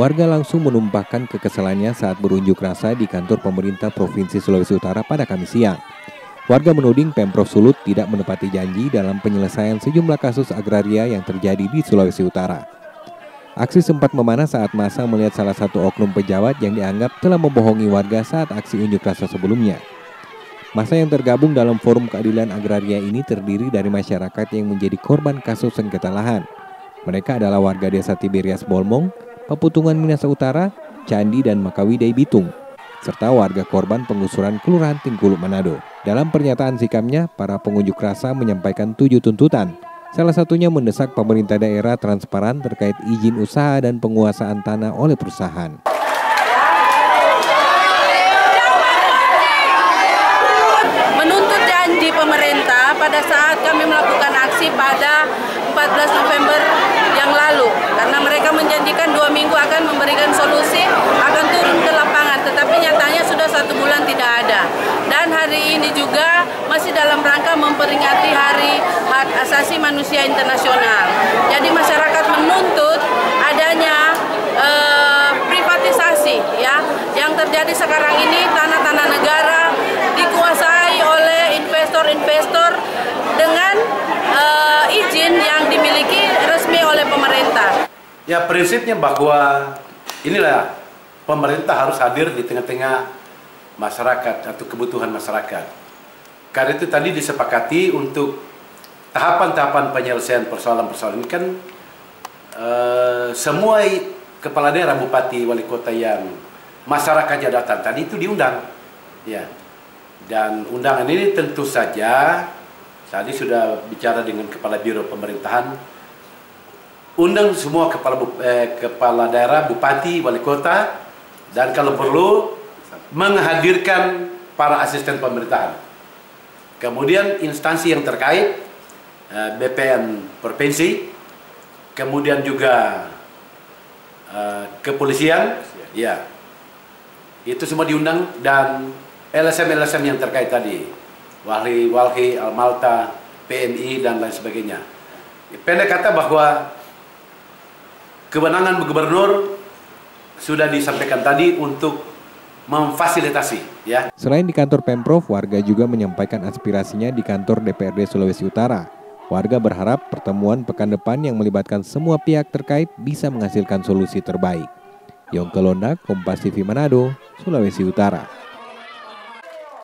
Warga langsung menumpahkan kekesalannya saat berunjuk rasa di kantor pemerintah Provinsi Sulawesi Utara pada Kamis siang. Warga menuding Pemprov Sulut tidak menepati janji dalam penyelesaian sejumlah kasus agraria yang terjadi di Sulawesi Utara. Aksi sempat memanas saat massa melihat salah satu oknum pejabat yang dianggap telah membohongi warga saat aksi unjuk rasa sebelumnya. Massa yang tergabung dalam Forum Keadilan Agraria ini terdiri dari masyarakat yang menjadi korban kasus sengketa lahan. Mereka adalah warga desa Tiberias Bolmong, Peputungan Minasa Utara, Candi dan Makawidei Bitung, serta warga korban penggusuran Kelurahan Tingkuluk Manado. Dalam pernyataan sikapnya, para pengunjuk rasa menyampaikan 7 tuntutan. Salah satunya mendesak pemerintah daerah transparan terkait izin usaha dan penguasaan tanah oleh perusahaan. Menuntut janji pemerintah pada saat kami melakukan aksi pada 14 November yang lalu, karena mereka menjanjikan 2 minggu akan memberikan solusi, akan turun ke lapangan, tetapi nyatanya sudah 1 bulan tidak ada. Dan hari ini juga masih dalam rangka memperingati Hari Hak Asasi Manusia Internasional. Jadi masyarakat menuntut adanya privatisasi ya, yang terjadi sekarang ini. Tanah-tanah negara dikuasai oleh investor-investor dengan izin yang dimiliki resmi oleh pemerintah. Ya, prinsipnya bahwa inilah pemerintah harus hadir di tengah-tengah masyarakat atau kebutuhan masyarakat. Karena itu tadi disepakati untuk tahapan-tahapan penyelesaian persoalan-persoalan ini kan semua kepala daerah, bupati, wali kota yang masyarakatnya datang tadi itu diundang, ya. Dan undangan ini tentu saja tadi sudah bicara dengan kepala biro pemerintahan, undang semua kepala daerah, bupati, wali kota, dan kalau perlu menghadirkan para asisten pemerintahan. Kemudian instansi yang terkait, BPN Perpensi, kemudian juga kepolisian, ya, itu semua diundang, dan LSM yang terkait tadi. Walhi Al Malta, PMI, dan lain sebagainya. Pendek kata bahwa kewenangan gubernur sudah disampaikan tadi untuk memfasilitasi, ya. Selain di kantor Pemprov, warga juga menyampaikan aspirasinya di kantor DPRD Sulawesi Utara. Warga berharap pertemuan pekan depan yang melibatkan semua pihak terkait bisa menghasilkan solusi terbaik. Yongkelonda, Kompas TV Manado, Sulawesi Utara.